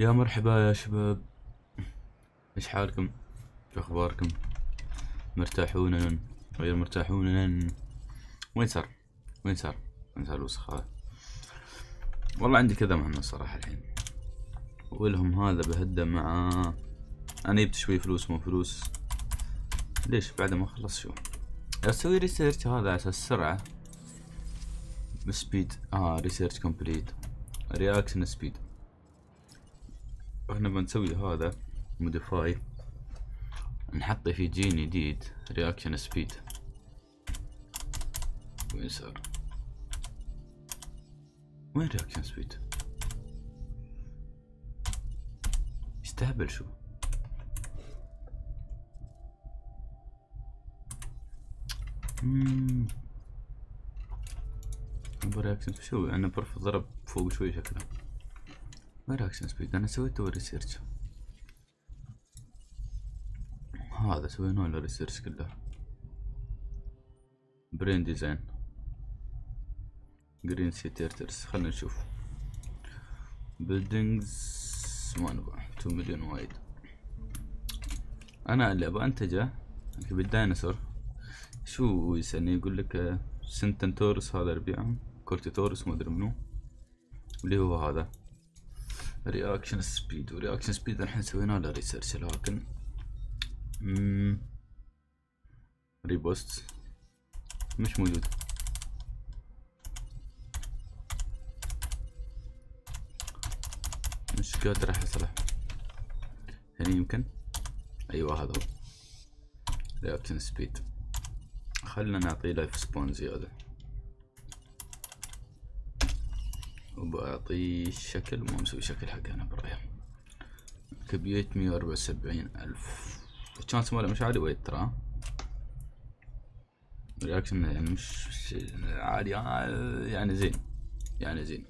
يا مرحبا يا شباب، ايش حالكم؟ شو اخباركم؟ مرتاحون غير مرتاحون؟ وين صار الوسخ هذا؟ والله عندي كذا مهمة صراحة الحين، ولهم هذا بهده مع انا جبت شوي فلوس، مو فلوس ليش بعد ما اخلص شو اسوي ريسيرش هذا على اساس سرعة سبيد. ريسيرش كومبليت، رياكشن سبيد. احنا بنسوي هذا موديفاي، نحطه في جين جديد رياكشن سبيد. وين صار؟ وين رياكشن سبيد؟ يستهبل شو؟ رياكشن سبيد شو؟ انا برف ضرب فوق شوي شكله. وين رياكشن سبيد؟ انا سويت ريسيرش، هذا سوينا له ريسيرش كله. برين ديزاين، جرين سيتي ارترز، خلنا نشوف. بيلدينجز ما نبغى، 2 مليون وايد. انا اللي ابغى انتجه بالديناصور شو يسألني، يقول لك سنتنتورس هذا ربيعهم، كورتيتورس ما ادري منو اللي هو هذا. رياكشن سبيد، ورياكشن سبيد الحين سوينا له ريسيرش، لكن ريبوست مش موجود. مش قادر احصله هني، يمكن ايوه هذا هو رياكشن سبيد. خلنا نعطيه لايف سبون زيادة، وبعطيه شكل، مو مسوي شكل حق انا برايي. كمية 174,000 والشانس ماله مش عالي وايد ترى. رياكشن يعني مش عالي، يعني زين، يعني زين.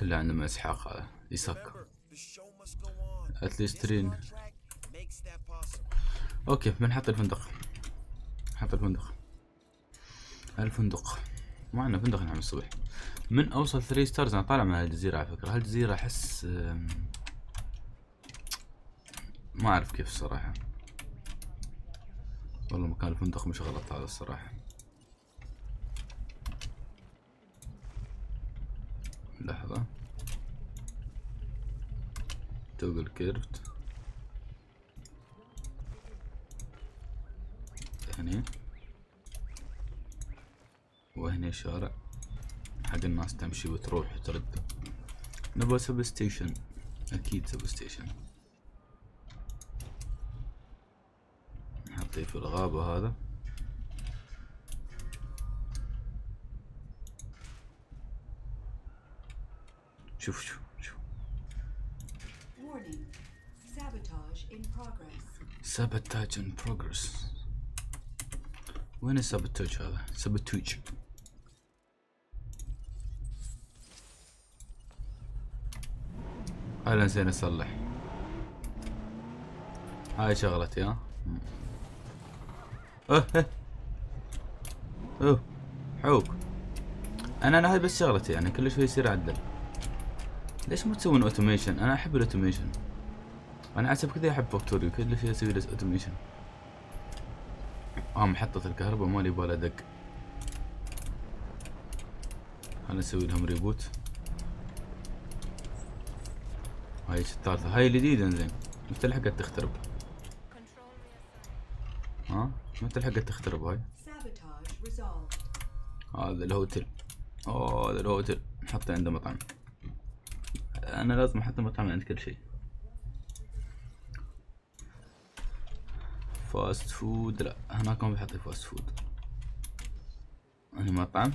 كله عندنا اسحاق يسكر اتليسترين. اوكي بنحط الفندق، نحط الفندق. الفندق ما عندنا فندق نعمل الصبح. من اوصل 3 ستارز انا طالع من هالجزيرة على فكرة. هالجزيرة احس ما اعرف كيف الصراحة، والله مكان الفندق مش غلط هذا الصراحة. لحظة، توغل كيرفت هني، وهني شارع حق الناس تمشي وتروح وترد. نبغى سب ستيشن، اكيد سب ستيشن. نحطيه في الغابة هذا، شوف شوف شوف. سابوتاج ان بروجرس. وين السابوتاج هذا؟ سابوتاج هلا زين نصلح. هاي شغلتي. ها اوه حوق. انا هاي بس شغلتي، يعني كل شوي يصير عدل. ليش ما تسوون اوتوميشن؟ انا احب الاوتوميشن، انا حسب كذا احب فاكتوري كل شيء اسوي له اوتوميشن. محطة الكهرباء مالي باله دق، خلنا نسوي لهم ريبوت. هاي الثالثة، هاي الجديدة زين. متى لحقت تخترب؟ متى لحقت تخترب هاي؟ هذا الهوتل، هذا الهوتل نحطه عنده مطعم. انا لازم احط مطعم عند كل شيء. فاست فود لا، هناك ما بحط فاست فود. هني مطعم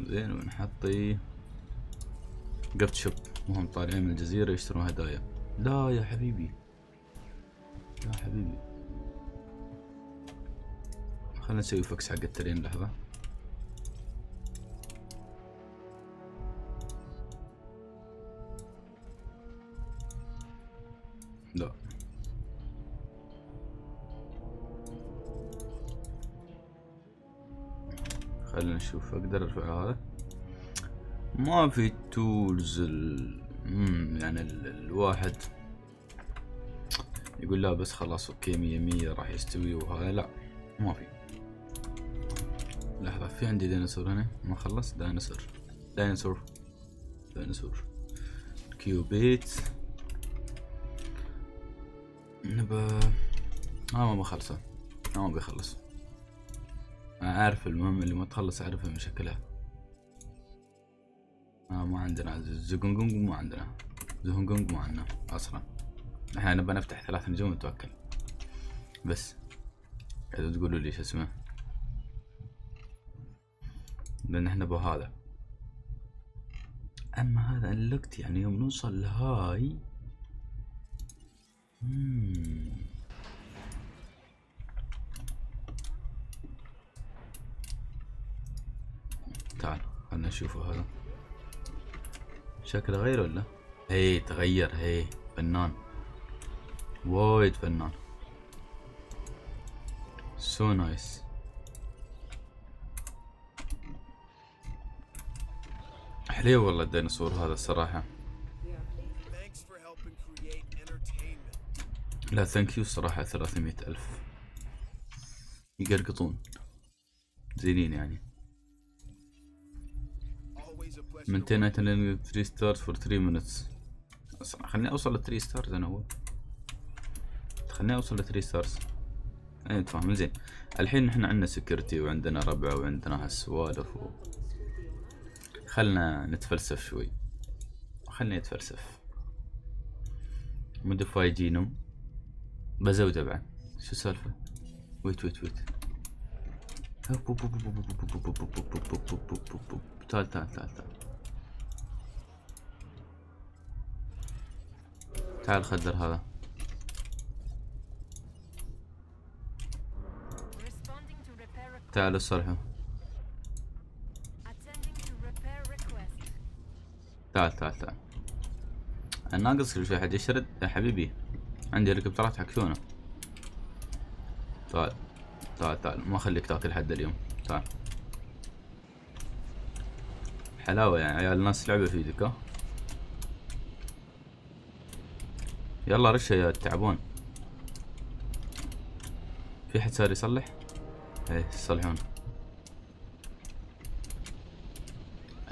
زين، ونحطي جفت شوب وهم طالعين من الجزيرة يشترون هدايا. لا يا حبيبي، يا حبيبي خلنا نسوي فكس حق الترين. لحظة، لا خلينا نشوف اقدر ارفع هذا. ما في التولز يعني الواحد يقول لا بس خلاص اوكي 100 راح يستوي وهذا لا ما في. لحظة في عندي ديناصور هنا ما خلص. ديناصور ديناصور ديناصور كيوبيت نبا ما بخلصه ما بيخلص. اعرف المهم اللي ما تخلص اعرفها من شكلها. ما عندنا زقنقنق ما عندنا زهنقنق ما عندنا اصلا. احنا نبى نفتح 3 نجوم ونتوكل. بس اذا تقولوا لي شو اسمه لان احنا بهذا. اما هذا انلقت يعني يوم نوصل لهاي تعال خلنا نشوفه. هذا شكله غير ولا هي تغير. هي فنان وايد فنان. سو نايس. حلو والله الديناصور هذا الصراحة. لا ثانك يو الصراحة. 300,000 يقرقطون زينين يعني. Maintain item level 3 stars for 3 minutes. خليني اوصل ل 3 stars انا. هو خليني اوصل ل 3 stars. اي نتفاهم زين. الحين نحن عندنا سكيورتي وعندنا ربع وعندنا هالسوالف خلنا نتفلسف شوي. خلني اتفلسف. موديفاي جينوم بزوده بعد. شو السالفه؟ ويت ويت ويت. تعال تعال تعال تعال تعال خدر هذا. تعالوا صلحوا. تعال تعال تعال. الناقص كل شيء حد يشرد يا حبيبي. عندي هليكوبترات حكشونه. تعال تعال تعال ما اخليك تاكل حد اليوم. تعال حلاوة يعني عيال الناس لعبة في يدك. ها يلا رشة يا التعبون. في حد صار يصلح؟ ايه يصلحون.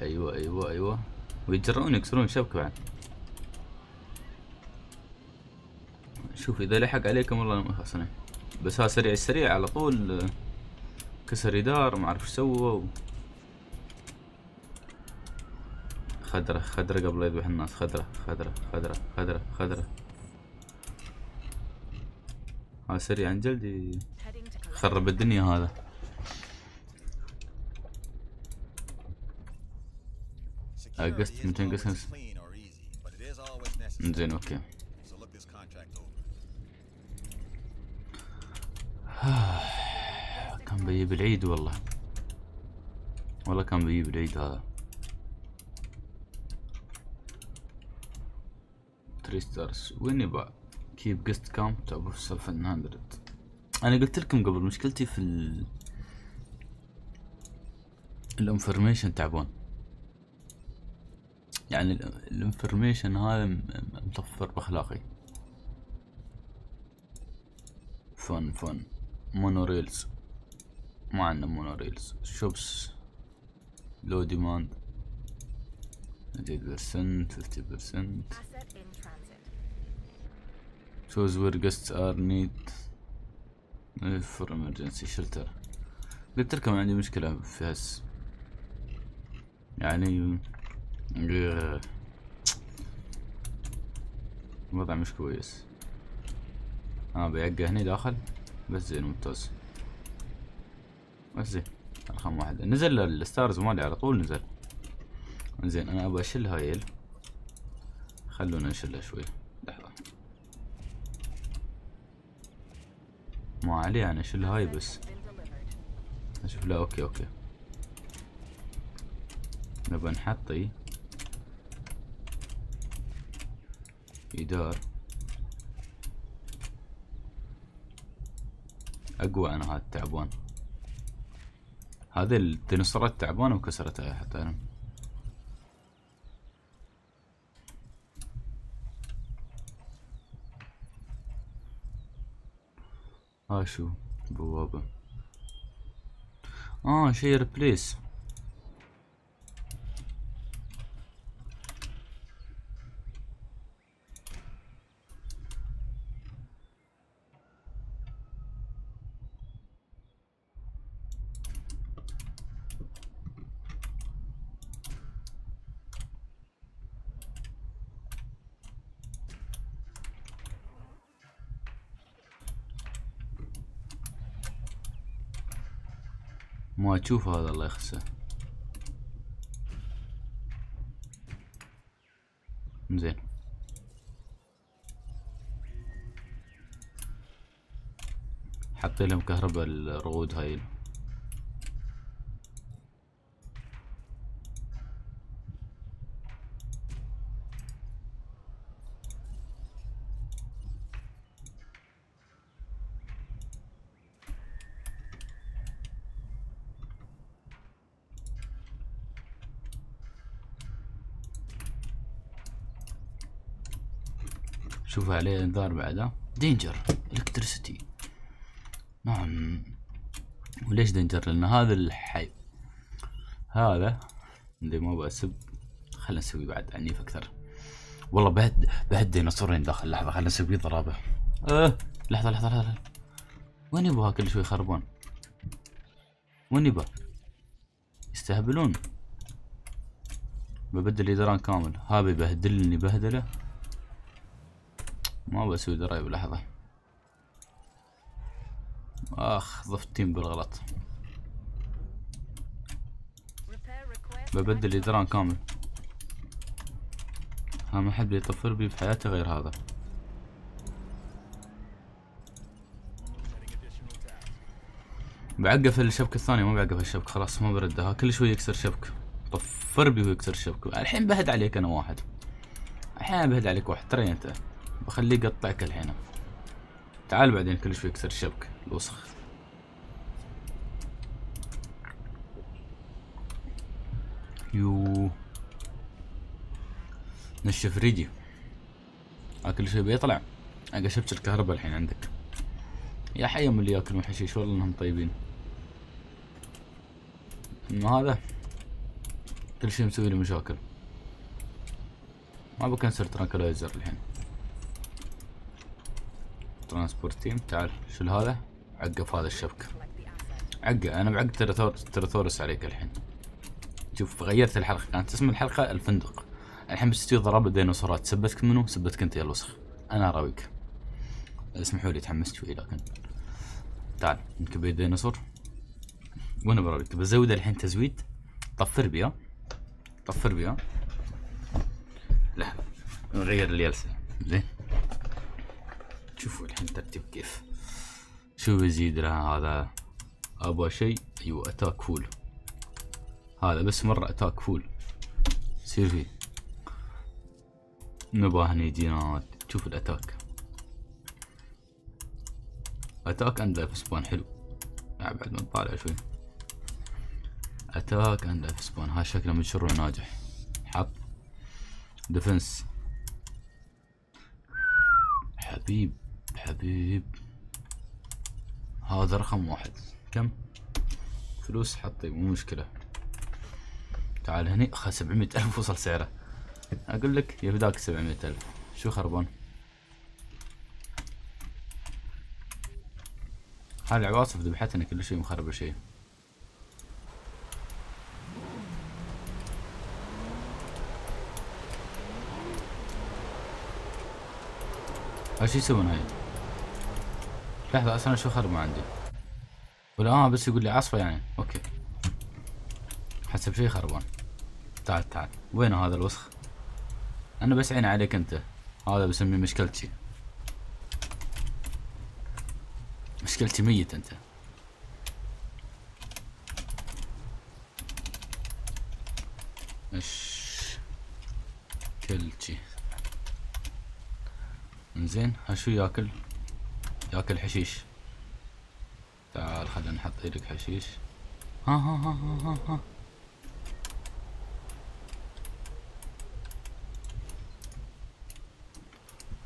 ايوه ايوه ايوه ويتجرؤون يكسرون الشبكة بعد. شوف اذا لحق عليكم والله ما خسرنا. بس ها سريع السريع على طول كسر جدار ما اعرف ايش سوى خضرة خضرة قبل يذبح الناس. خضرة خضرة خضرة خضرة خضرة. ها سريع عن جلدي خرب الدنيا هذا. اقست 200 قسم زين اوكي. كان بيجيب العيد والله. والله كان بيجيب العيد هذا. 3 stars وين يبقى keep guest count above 700. انا قلت لكم قبل مشكلتي في الانفورميشن تعبون يعني. الانفورميشن هذا مطفر باخلاقي. فن فن مونوريلز ما عندنا مونوريلز. شوبس لو ديماند 100% 50%. Choose where guests are need for emergency shelter. قلت لكم عندي مشكلة في هس يعني الوضع مش كويس. بيعقى هني داخل بس زين ممتاز. بس زين رقم 1 نزل الستارز مالي على طول نزل. زين انا ابغى اشيل هايل. خلونا نشيلها شوي لحظة. ما عليه انا اشيل هاي بس اشوف. لا اوكي اوكي نبى نحطي جدار اقوى. انا هذا التعبان هذه الديناصورات تعبانة وكسرتها حتى انا. ها شو بوابة. شي ريبليس. ما تشوف هذا الله يخسه. زين حط لهم كهرباء الرغود هاي. شوف عليه انذار بعده دينجر الكتريسيتي. نعم. وليش دينجر؟ لان هذا الحي هذا اللي ما بسب. خلنا نسوي بعد عنيف اكثر. والله بعد ديناصورين داخل. لحظه خلنا نسوي ضربه. لحظه وين يبغى كل شوي يخربون؟ وين يبغى يستهبلون؟ ببدل الجدران كامل. ها بيبهدلني بهدله. ما بسوي درايف لحظة. ضفت تيم بالغلط. ببدل الجدران كامل. ها ما حد بيطفر بي بحياتي غير هذا. بعقف الشبكة الثانية. ما بعقف الشبكة خلاص ما بردها. كل شوي يكسر شبكة. طفر بي ويكسر شبكة. الحين بهد عليك انا واحد. الحين بهد عليك واحد. ترى انت بخليه يقطعك الحين. تعال بعدين كل شوي يكسر الشبكة الوسخ. يو نشف ريجي. كل شوي بيطلع. شبكة الكهرباء الحين عندك. يا حيهم اللي ياكلون حشيش والله انهم طيبين. اما هذا كل شيء مسوي له مشاكل. ما بكنسل ترانكلايزر الحين. ترانسبورت تيم تعال شيل هذا. عقف هذا الشبكة. انا بعقد ترثورس عليك الحين. شوف غيرت الحلقة. كانت اسم الحلقة الفندق. الحين بستوي ضربة ديناصورات. سبتك منو؟ سبتك انت يا الوسخ. انا راويك. اسمحوا لي تحمست شوي لكن تعال نكبي ديناصور وانا براويك. بزود الحين تزويد. طفر بيها طفر بيها. لا نغير اليلسة. زين شوفوا الحين ترتيب كيف. شو بيزيد لها هذا؟ ابغى شيء. ايوه اتاك فول. هذا بس مرة اتاك فول يصير فيه. نبغى هني يجينا. شوف الاتاك اتاك اند لايف سبون. حلو. بعد ما نطالع شوي. اتاك اند لايف سبون. هذا شكله منشره ناجح. حط ديفنس. حبيب هذا رقم واحد. كم فلوس حطي مو مشكلة. تعال هني. 700,000 وصل سعره. اقول لك يا بداك 700,000. شو خربان هالعواصف ذبحتنا. كل شيء مخرب. شيء شو يسوون هاي؟ لحظة اصلا شو خرب ما عندي ولا بس يقول لي عصفة يعني. اوكي حسب شي خربان. تعال وين هذا الوسخ؟ انا بس عيني عليك انت. هذا بسميه مشكلتي. مشكلتي ميت انت. مشكلتي. انزين ها شو ياكل؟ ياكل حشيش. تعال خلينا نحط ايدك حشيش. ها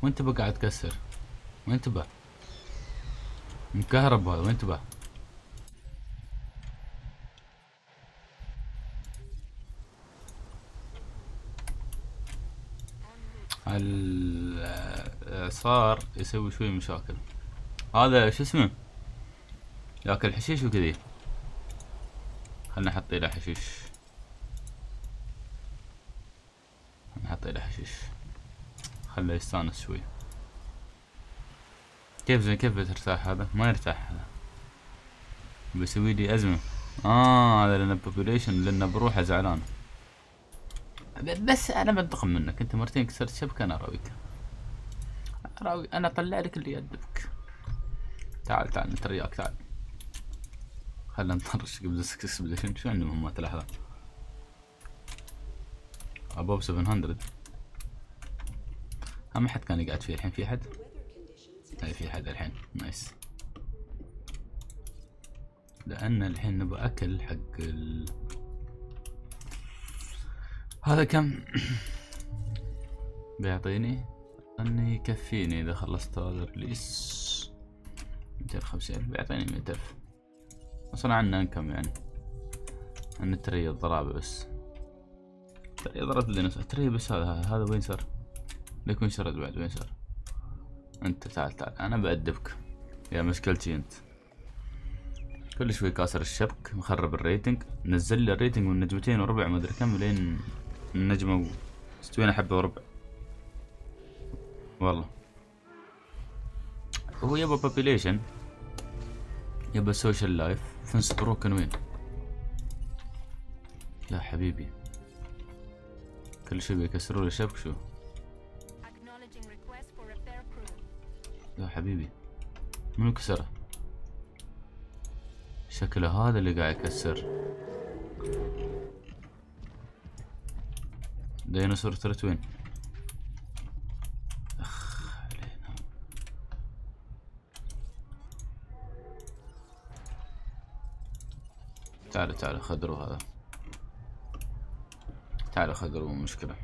وانت بقاعد تكسر. وانت بقى مكهرب هذا، وين تباه؟ صار يسوي شوي مشاكل. هذا شو اسمه؟ ياكل حشيش وكذي. خلنا نحط له حشيش. نحط له حشيش. خله يستانس شوي. كيف زين كيف بترتاح هذا؟ ما يرتاح هذا. بيسوي لي ازمه. هذا لانه بوبوليشن، لانه بروحه زعلان. بس انا بنتقم منك، انت مرتين كسرت شبكه انا راويك. انا اطلع لك اللي يدبك. تعال تعال نترياك تعال. خلنا نطرش قبل 6 اكسبليشن. شو عندي مهمات لحظة؟ ابوب 700. ما حد كان يقعد فيه الحين، في حد؟ اي في حد الحين، نايس. لان الحين نبى اكل حق ال... هذا كم بيعطيني؟ اني يكفيني اذا خلصت هذا الريليس 250 بيعطيني 100,000 اصلا. عنا انكم يعني عنا تري الضرابة بس. تري ضربت لي نفسها تري بس. هذا وين صار؟ ليكون شرد بعد. وين صار؟ انت تعال تعال انا بأدبك يا مشكلتي. انت كل شوي كاسر الشبك، مخرب الريتنج، نزل لي الريتنج من 2.25 ما ادري كم لين النجمة وستوينا حبة وربع. والله هو يبى بوبيليشن، يبى سوشيال لايف. فنس بروكن وين يا حبيبي؟ كل شي بيكسروا لي شبك. شو يا حبيبي؟ منو كسره؟ شكله هذا اللي قاعد يكسر. ديناصور ترت وين؟ تعالوا تعالوا خدروا هذا. تعالوا خدروا مشكلة.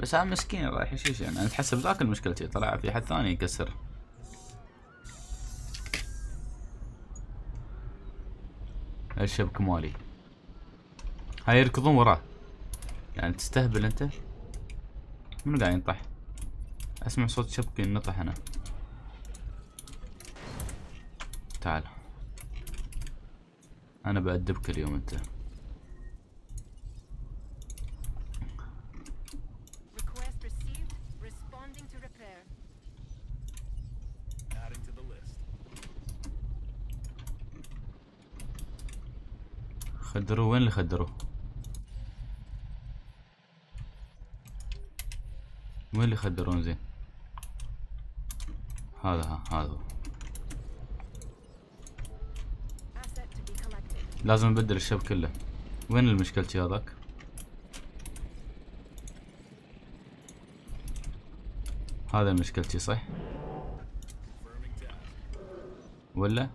بس عم مسكين رايح يشيش يعني. انا اتحسب ذاك المشكلتي طلع في حد ثاني يكسر. الشبك مالي. هاي يركضون وراه. يعني تستهبل انت؟ منو قاعد ينطح؟ اسمع صوت شبكي ينطح انا. تعال انا بأدبك اليوم انت. خدروه. وين اللي خدروه؟ وين اللي خدرون زين؟ هذا هذا لازم نبدل الشبك كله. وين المشكلتي هذاك؟ هذا مشكلتي صح؟ ولا؟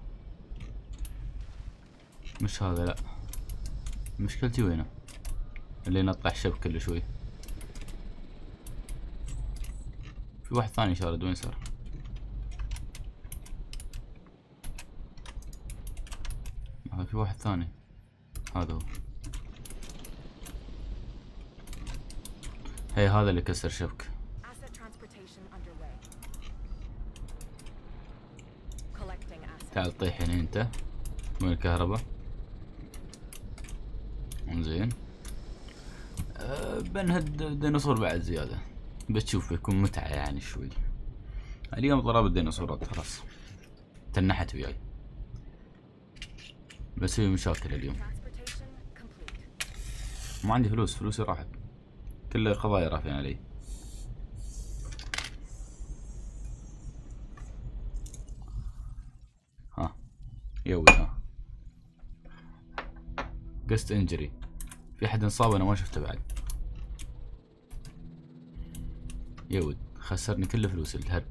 مش هذا لا. مشكلتي وينه؟ اللي نطلع الشبك كل شوي. في واحد ثاني شارد. وين صار؟ في واحد ثاني. هذا هو. هي هذا اللي كسر شبك. تعال طيح هنا انت. وين الكهرباء؟ انزين بنهد الديناصور بعد زيادة. بتشوف بيكون متعة يعني شوي. اليوم ضرب الديناصورات خلاص تنحت وياي. بسوي مشاكل اليوم. ما عندي فلوس، فلوسي راحت. كل قضايا رافعين علي. ها يوي ها قست انجري. في حد انصاب انا ما شفته بعد. يود خسرني كل فلوسي الهرب.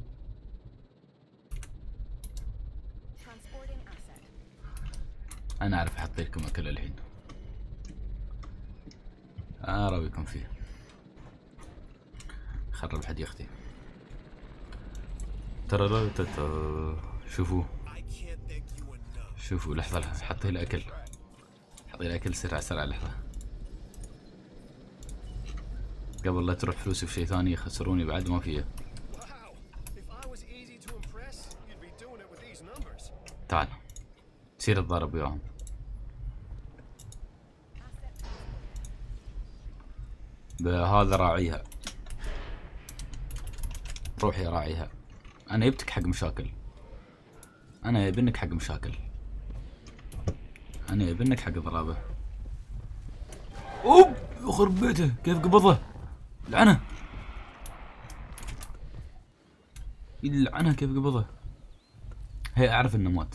انا اعرف احط لكم اكل الحين. اراويكم فيه. خرب حديقتي. ترى لا شوفوا شوفوا لحظة لحظة حطيه الأكل حطيه الأكل سرعة سرعة لحظة قبل لا تروح فلوسي في شيء ثاني يخسروني بعد ما فيه. تعال تصير تضارب وياهم. هذا راعيها روح يا راعيها. انا جبتك حق مشاكل، انا جايبنك حق مشاكل، انا جايبنك حق ضرابه. اوب يخرب بيته كيف قبضه لعنه، يلعنه كيف قبضه. هي اعرف انه مات،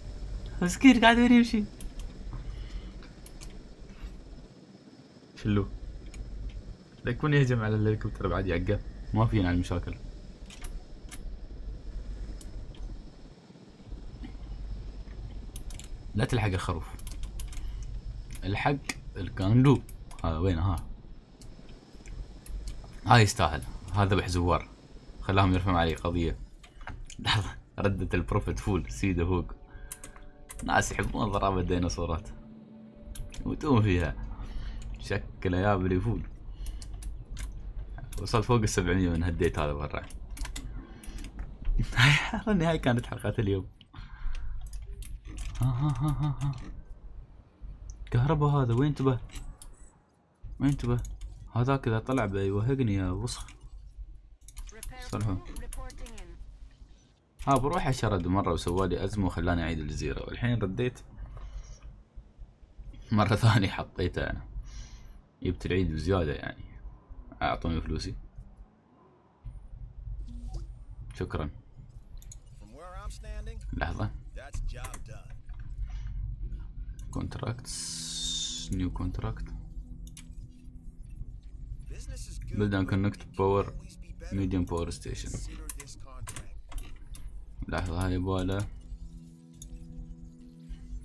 مسكين قاعد وين يمشي؟ شلو لا يكون يهجم على الهليكوبتر بعد يعقه. ما فينا على المشاكل. لا تلحق الخروف، الحق الكاندو. هذا وين؟ ها هاي يستاهل، هذا ذبح زوار خلاهم يرفعون عليه قضية. لحظة ردة البروفيت فول سيده فوق. ناس يحبون ضرابة الديناصورات وتقوم فيها شكله يا بلي فول. وصل فوق 700 من هالديت هذا برا. هاي كانت حلقة اليوم. ها كهرباء هذا وين تبه؟ وين تبه؟ هذاك اذا طلع بيوهقني يا وسخ. صلحوا. ها بروحه شرد مرة وسوالي ازمة وخلاني اعيد الجزيرة، والحين رديت مرة ثانية حطيته انا. جبت العيد بزيادة يعني. اعطوني فلوسي. شكرا. لحظة. Contracts, new contract. Build and connect power, medium power station. لحظة هاي باله.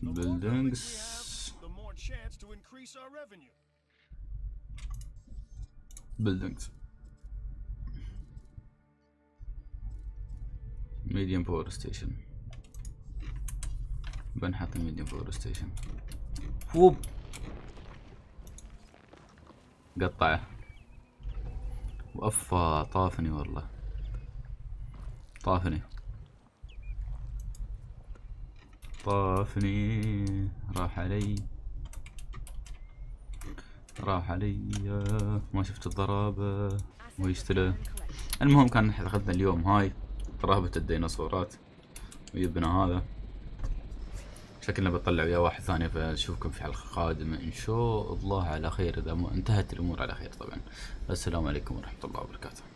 Buildings. Buildings. Medium power station. بنحط الميديم باور ستيشن. فوب قطعه وافا طافني والله طافني طافني. راح علي راح علي ما شفت الضرابه ويشتله. المهم كان حلقتنا اليوم هاي ضرابه الديناصورات ويبنا هذا. شكلنا بطلع ويا واحد ثاني، فنشوفكم في حلقة قادمة إن شاء الله على خير إذا انتهت الأمور على خير طبعا. السلام عليكم ورحمة الله وبركاته.